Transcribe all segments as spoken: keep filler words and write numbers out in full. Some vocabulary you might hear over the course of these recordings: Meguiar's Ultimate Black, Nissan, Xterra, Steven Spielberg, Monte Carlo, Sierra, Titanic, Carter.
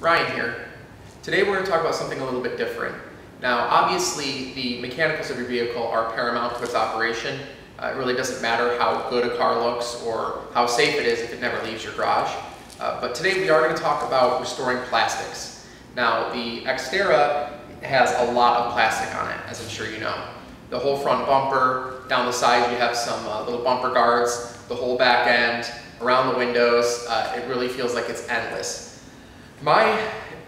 Ryan here. Today we're going to talk about something a little bit different. Now obviously the mechanicals of your vehicle are paramount to its operation. Uh, it really doesn't matter how good a car looks or how safe it is if it never leaves your garage. Uh, but today we are going to talk about restoring plastics. Now the Xterra has a lot of plastic on it, as I'm sure you know. The whole front bumper, down the side you have some uh, little bumper guards, the whole back end, around the windows. Uh, it really feels like it's endless. My,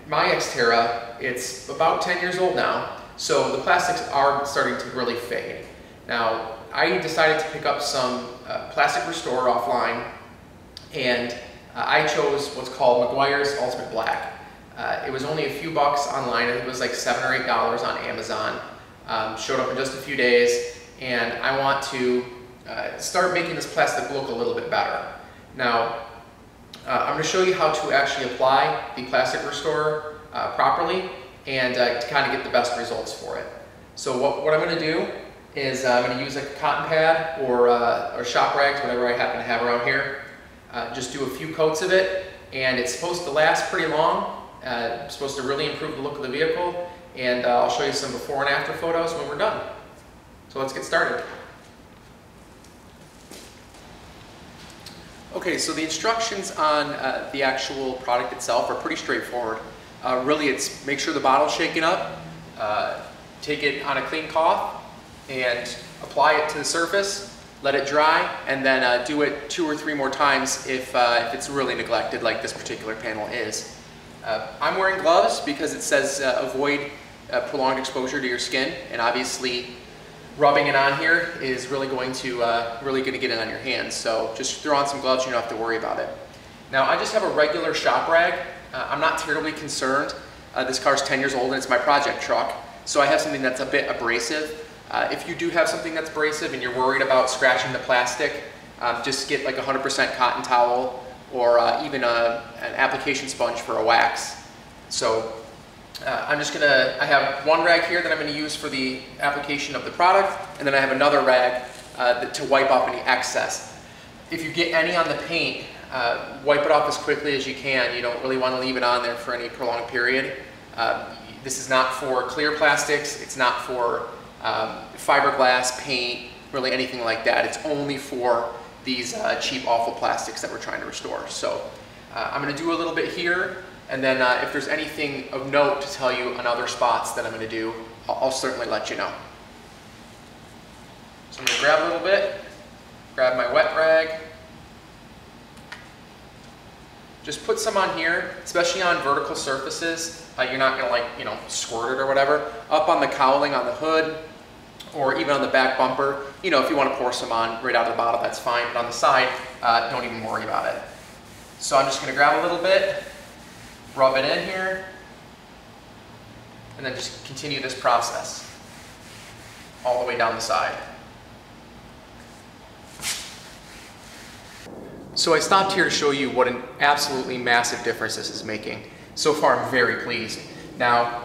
my Xterra, it's about ten years old now, so the plastics are starting to really fade. Now, I decided to pick up some uh, plastic restorer offline, and uh, I chose what's called Meguiar's Ultimate Black. Uh, it was only a few bucks online. It was like seven or eight dollars on Amazon. Um, showed up in just a few days, and I want to uh, start making this plastic look a little bit better. Now, uh, I'm going to show you how to actually apply the plastic restorer uh, properly and uh, to kind of get the best results for it. So what, what I'm going to do is uh, I'm going to use a cotton pad or, uh, or shop rags, whatever I happen to have around here. Uh, just do a few coats of it, and it's supposed to last pretty long. Uh, it's supposed to really improve the look of the vehicle, and uh, I'll show you some before and after photos when we're done. So let's get started. Okay, so the instructions on uh, the actual product itself are pretty straightforward. Uh, really, it's make sure the bottle's shaken up, uh, take it on a clean cloth, and apply it to the surface, let it dry, and then uh, do it two or three more times if, uh, if it's really neglected like this particular panel is. Uh, I'm wearing gloves because it says uh, avoid uh, prolonged exposure to your skin, and obviously rubbing it on here is really going to uh, really going to get it on your hands, so just throw on some gloves, you don't have to worry about it. Now I just have a regular shop rag. Uh, I'm not terribly concerned. Uh, this car's ten years old and it's my project truck, so I have something that's a bit abrasive. Uh, if you do have something that's abrasive and you're worried about scratching the plastic, um, just get like one hundred percent cotton towel or uh, even a, an application sponge for a wax. So uh, I'm just gonna, I have one rag here that I'm gonna use for the application of the product, and then I have another rag uh, that, to wipe off any excess. If you get any on the paint, uh, wipe it off as quickly as you can. You don't really wanna leave it on there for any prolonged period. Uh, this is not for clear plastics, it's not for Um, fiberglass, paint, really anything like that. It's only for these uh, cheap, awful plastics that we're trying to restore. So uh, I'm going to do a little bit here, and then uh, if there's anything of note to tell you on other spots that I'm going to do, I'll, I'll certainly let you know. So I'm going to grab a little bit, grab my wet rag, just put some on here, especially on vertical surfaces. Uh, you're not gonna like, you know, squirt it or whatever. Up on the cowling on the hood, or even on the back bumper. You know, if you wanna pour some on right out of the bottle, that's fine, but on the side, uh, don't even worry about it. So I'm just gonna grab a little bit, rub it in here, and then just continue this process all the way down the side. So I stopped here to show you what an absolutely massive difference this is making. So far, I'm very pleased. Now,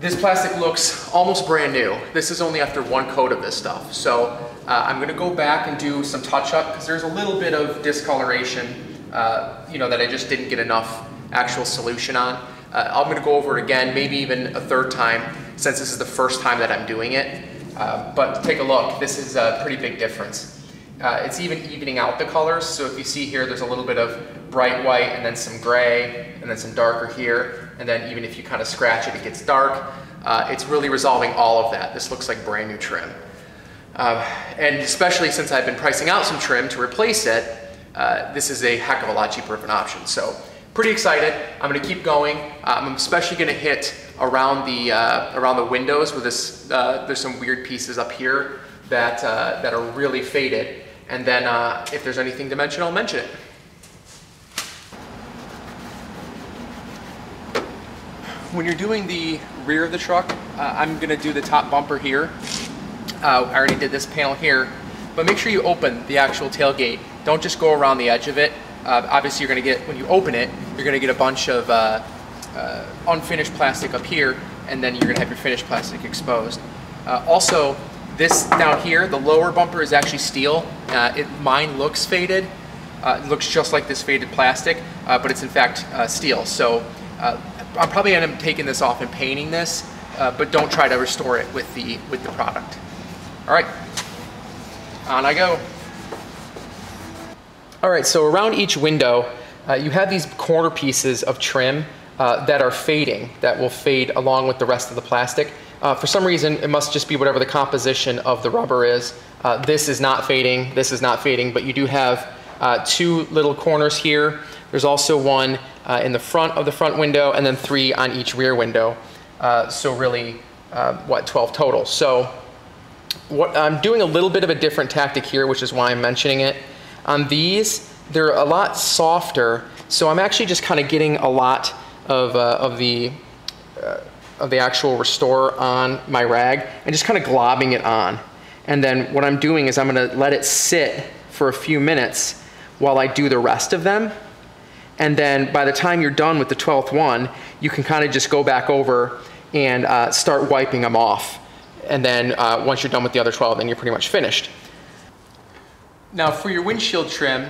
this plastic looks almost brand new. This is only after one coat of this stuff. So uh, I'm gonna go back and do some touch-up because there's a little bit of discoloration, uh, you know, that I just didn't get enough actual solution on. Uh, I'm gonna go over it again, maybe even a third time, since this is the first time that I'm doing it. Uh, but take a look, this is a pretty big difference. Uh, it's even evening out the colors, so if you see here, there's a little bit of bright white and then some gray and then some darker here, and then even if you kind of scratch it, it gets dark. Uh, it's really resolving all of that. This looks like brand new trim. Uh, and especially since I've been pricing out some trim to replace it, uh, this is a heck of a lot cheaper of an option. So pretty excited. I'm going to keep going. Uh, I'm especially going to hit around the, uh, around the windows where this, uh, there's some weird pieces up here that, uh, that are really faded. And then uh, if there's anything to mention, I'll mention it. When you're doing the rear of the truck, uh, I'm gonna do the top bumper here. Uh, I already did this panel here, but make sure you open the actual tailgate. Don't just go around the edge of it. Uh, obviously you're gonna get, when you open it, you're gonna get a bunch of uh, uh, unfinished plastic up here, and then you're gonna have your finished plastic exposed. Uh, also, this down here, the lower bumper is actually steel. Uh, it, mine looks faded. Uh, it looks just like this faded plastic, uh, but it's in fact uh, steel. So uh, I'm probably going to end up taking this off and painting this, uh, but don't try to restore it with the with the product. All right, on I go. All right, so around each window, uh, you have these corner pieces of trim uh, that are fading, that will fade along with the rest of the plastic. Uh, for some reason, it must just be whatever the composition of the rubber is. Uh, this is not fading, this is not fading, but you do have uh, two little corners here. There's also one uh, in the front of the front window, and then three on each rear window. Uh, so really, uh, what, twelve total. So what, I'm doing a little bit of a different tactic here, which is why I'm mentioning it. On these, they're a lot softer, so I'm actually just kind of getting a lot of, uh, of the uh, of the actual restorer on my rag and just kind of globbing it on. And then what I'm doing is I'm gonna let it sit for a few minutes while I do the rest of them. And then by the time you're done with the twelfth one, you can kind of just go back over and uh, start wiping them off. And then uh, once you're done with the other twelve, then you're pretty much finished. Now for your windshield trim,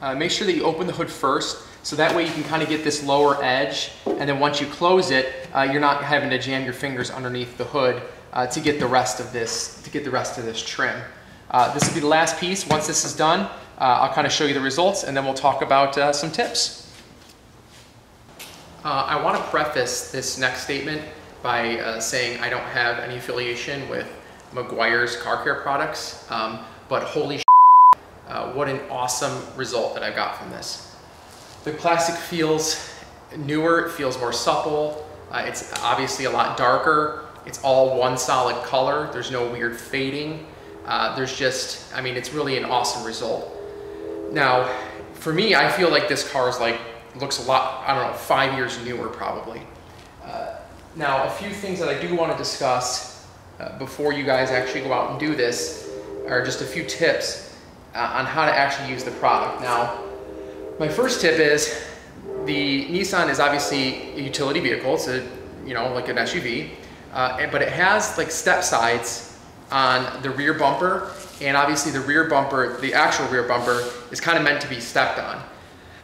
uh, make sure that you open the hood first. So that way you can kind of get this lower edge, and then once you close it, uh, you're not having to jam your fingers underneath the hood uh, to get the rest of this to get the rest of this trim. Uh, this will be the last piece. Once this is done, uh, I'll kind of show you the results, and then we'll talk about uh, some tips. Uh, I want to preface this next statement by uh, saying I don't have any affiliation with Meguiar's car care products, um, but holy shit, uh, what an awesome result that I got from this. The plastic feels newer, it feels more supple, uh, it's obviously a lot darker, it's all one solid color, there's no weird fading, uh, there's just, I mean, it's really an awesome result. Now, for me, I feel like this car is like, looks a lot, I don't know, five years newer probably. Uh, now, a few things that I do want to discuss uh, before you guys actually go out and do this are just a few tips uh, on how to actually use the product. Now, my first tip is the Nissan is obviously a utility vehicle. It's a, you know, like an S U V, uh, but it has like step sides on the rear bumper, and obviously the rear bumper, the actual rear bumper is kind of meant to be stepped on.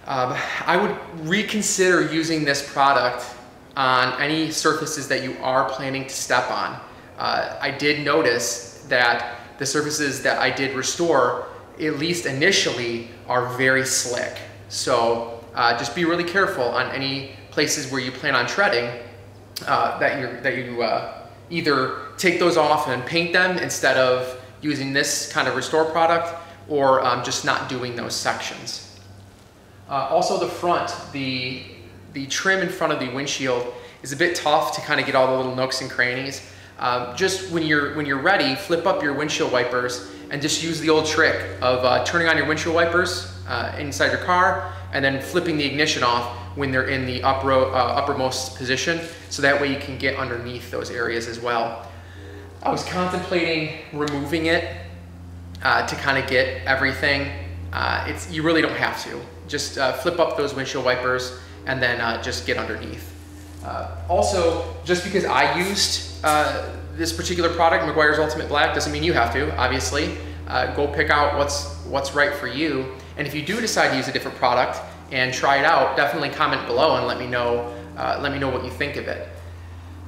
Um, I would reconsider using this product on any surfaces that you are planning to step on. Uh, I did notice that the surfaces that I did restore, at least initially, are very slick. So uh, just be really careful on any places where you plan on treading uh, that, you're, that you uh, either take those off and paint them instead of using this kind of restore product, or um, just not doing those sections. Uh, also the front, the, the trim in front of the windshield is a bit tough to kind of get all the little nooks and crannies. Uh, just when you're, when you're ready, flip up your windshield wipers and just use the old trick of uh, turning on your windshield wipers uh, inside your car and then flipping the ignition off when they're in the upper, uh, uppermost position, so that way you can get underneath those areas as well. I was contemplating removing it uh, to kind of get everything. Uh, it's, you really don't have to. Just uh, flip up those windshield wipers and then uh, just get underneath. Uh, also, just because I used uh, this particular product, Meguiar's Ultimate Black, doesn't mean you have to, obviously. Uh, go pick out what's, what's right for you. And if you do decide to use a different product and try it out, definitely comment below and let me know, uh, let me know what you think of it.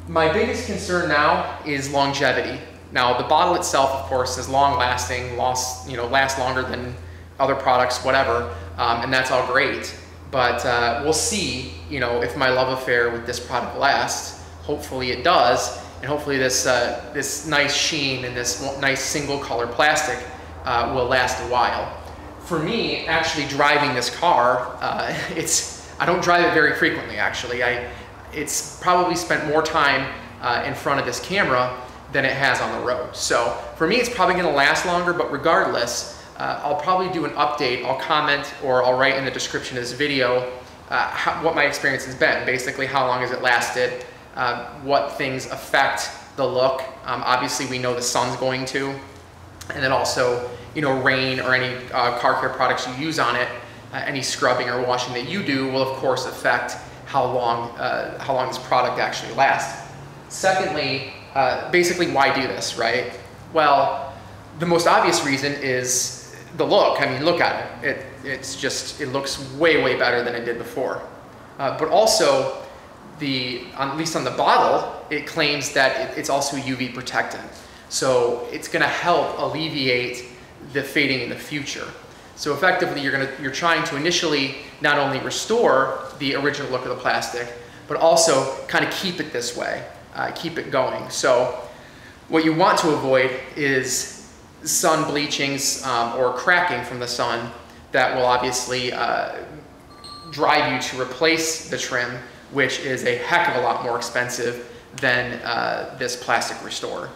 My biggest concern now is longevity. Now, the bottle itself, of course, is long-lasting, lasts, you know, lasts longer than other products, whatever, um, and that's all great. But uh, we'll see, you know, if my love affair with this product lasts. Hopefully it does. And hopefully this, uh, this nice sheen and this nice single color plastic uh, will last a while. For me, actually driving this car, uh, it's, I don't drive it very frequently actually. I, it's probably spent more time uh, in front of this camera than it has on the road. So for me, it's probably gonna last longer, but regardless, uh, I'll probably do an update. I'll comment or I'll write in the description of this video uh, how, what my experience has been, basically how long has it lasted, Uh, what things affect the look. Um, obviously we know the sun's going to, and then also, you know, rain or any uh, car care products you use on it, uh, any scrubbing or washing that you do will of course affect how long, uh, how long this product actually lasts. Secondly, uh, basically why do this, right? Well, the most obvious reason is the look. I mean, look at it. it it's just, it looks way, way better than it did before. Uh, but also, the, at least on the bottle, it claims that it's also U V protected. So it's gonna help alleviate the fading in the future. So effectively, you're, gonna, you're trying to initially not only restore the original look of the plastic, but also kind of keep it this way, uh, keep it going. So what you want to avoid is sun bleachings um, or cracking from the sun that will obviously uh, drive you to replace the trim, which is a heck of a lot more expensive than uh, this plastic restorer.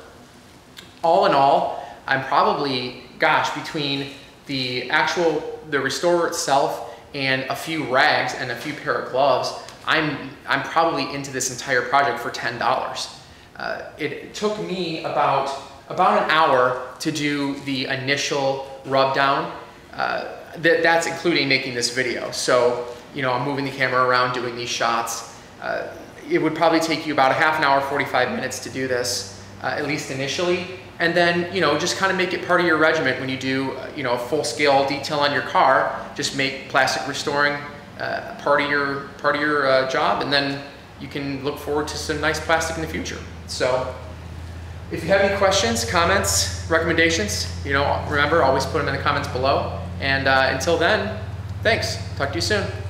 All in all, I'm probably, gosh, between the actual, the restorer itself and a few rags and a few pair of gloves, I'm, I'm probably into this entire project for ten dollars. Uh, it took me about, about an hour to do the initial rub down. Uh, th that's including making this video. So, you know, I'm moving the camera around, doing these shots. Uh, it would probably take you about a half an hour, forty-five minutes to do this, uh, at least initially. And then, you know, just kind of make it part of your regimen when you do, you know, a full-scale detail on your car. Just make plastic restoring uh, part of your part of your uh, job, and then you can look forward to some nice plastic in the future. So, if you have any questions, comments, recommendations, you know, remember, always put them in the comments below. And uh, until then, thanks. Talk to you soon.